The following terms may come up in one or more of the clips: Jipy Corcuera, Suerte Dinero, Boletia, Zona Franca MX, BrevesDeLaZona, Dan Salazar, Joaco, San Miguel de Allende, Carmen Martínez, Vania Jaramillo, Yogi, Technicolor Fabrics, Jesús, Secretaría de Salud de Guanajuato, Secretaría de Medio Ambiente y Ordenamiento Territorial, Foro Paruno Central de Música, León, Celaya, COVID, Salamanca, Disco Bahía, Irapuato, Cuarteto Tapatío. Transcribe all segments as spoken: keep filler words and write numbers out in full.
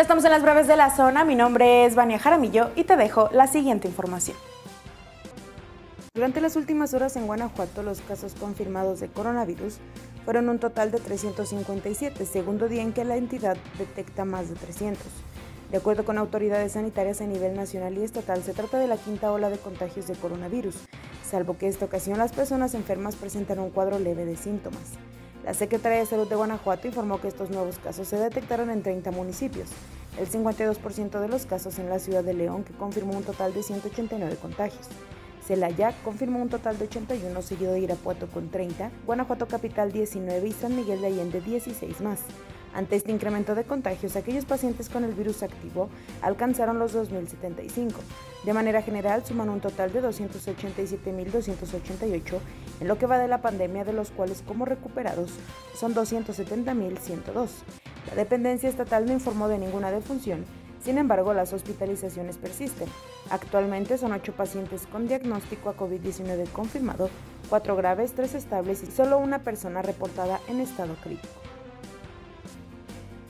Ya estamos en las breves de la zona. Mi nombre es Vania Jaramillo y te dejo la siguiente información. Durante las últimas horas en Guanajuato, los casos confirmados de coronavirus fueron un total de trescientos cincuenta y siete, segundo día en que la entidad detecta más de trescientos. De acuerdo con autoridades sanitarias a nivel nacional y estatal, se trata de la quinta ola de contagios de coronavirus, salvo que esta ocasión las personas enfermas presentan un cuadro leve de síntomas. La Secretaría de Salud de Guanajuato informó que estos nuevos casos se detectaron en treinta municipios, el cincuenta y dos por ciento de los casos en la ciudad de León, que confirmó un total de ciento ochenta y nueve contagios. Celaya confirmó un total de ochenta y uno, seguido de Irapuato con treinta, Guanajuato Capital diecinueve y San Miguel de Allende dieciséis más. Ante este incremento de contagios, aquellos pacientes con el virus activo alcanzaron los dos mil setenta y cinco. De manera general, suman un total de doscientos ochenta y siete mil doscientos ochenta y ocho en lo que va de la pandemia, de los cuales como recuperados son doscientos setenta mil ciento dos. La dependencia estatal no informó de ninguna defunción. Sin embargo, las hospitalizaciones persisten. Actualmente son ocho pacientes con diagnóstico a COVID diecinueve confirmado, cuatro graves, tres estables y solo una persona reportada en estado crítico.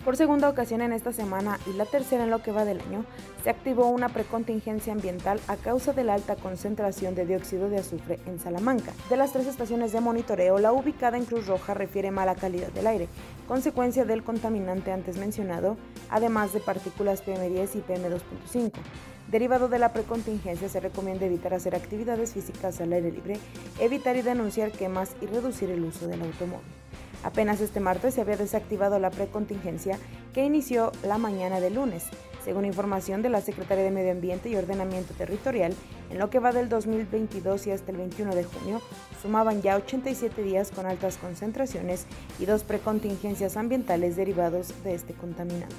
Por segunda ocasión en esta semana y la tercera en lo que va del año, se activó una precontingencia ambiental a causa de la alta concentración de dióxido de azufre en Salamanca. De las tres estaciones de monitoreo, la ubicada en Cruz Roja refiere mala calidad del aire, consecuencia del contaminante antes mencionado, además de partículas P M diez y P M dos punto cinco. Derivado de la precontingencia, se recomienda evitar hacer actividades físicas al aire libre, evitar y denunciar quemas y reducir el uso del automóvil. Apenas este martes se había desactivado la precontingencia que inició la mañana de lunes, según información de la Secretaría de Medio Ambiente y Ordenamiento Territorial. En lo que va del dos mil veintidós y hasta el veintiuno de junio, sumaban ya ochenta y siete días con altas concentraciones y dos precontingencias ambientales derivados de este contaminante.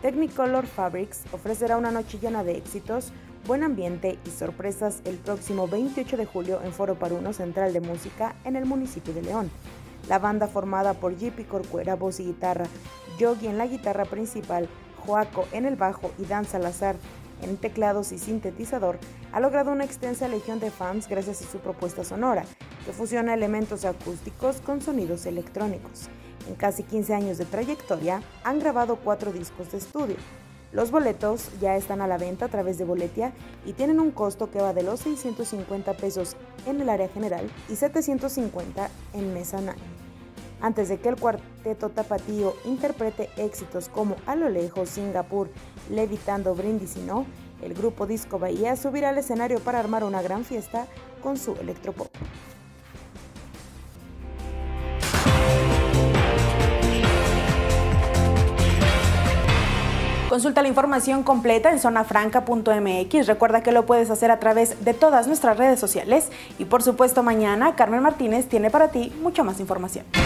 Technicolor Fabrics ofrecerá una noche llena de éxitos, buen ambiente y sorpresas el próximo veintiocho de julio en Foro Paruno Central de Música en el municipio de León. La banda, formada por Jipy Corcuera, voz y guitarra, Yogi en la guitarra principal, Joaco en el bajo y Dan Salazar en teclados y sintetizador, ha logrado una extensa legión de fans gracias a su propuesta sonora, que fusiona elementos acústicos con sonidos electrónicos. En casi quince años de trayectoria, han grabado cuatro discos de estudio. Los boletos ya están a la venta a través de Boletia y tienen un costo que va de los seiscientos cincuenta pesos en el área general y setecientos cincuenta en Mezzanine. Antes de que el Cuarteto Tapatío interprete éxitos como A lo lejos, Singapur, Levitando, Brindis y No, el grupo Disco Bahía subirá al escenario para armar una gran fiesta con su electropop. Consulta la información completa en zona franca punto m x. Recuerda que lo puedes hacer a través de todas nuestras redes sociales. Y por supuesto, mañana Carmen Martínez tiene para ti mucha más información.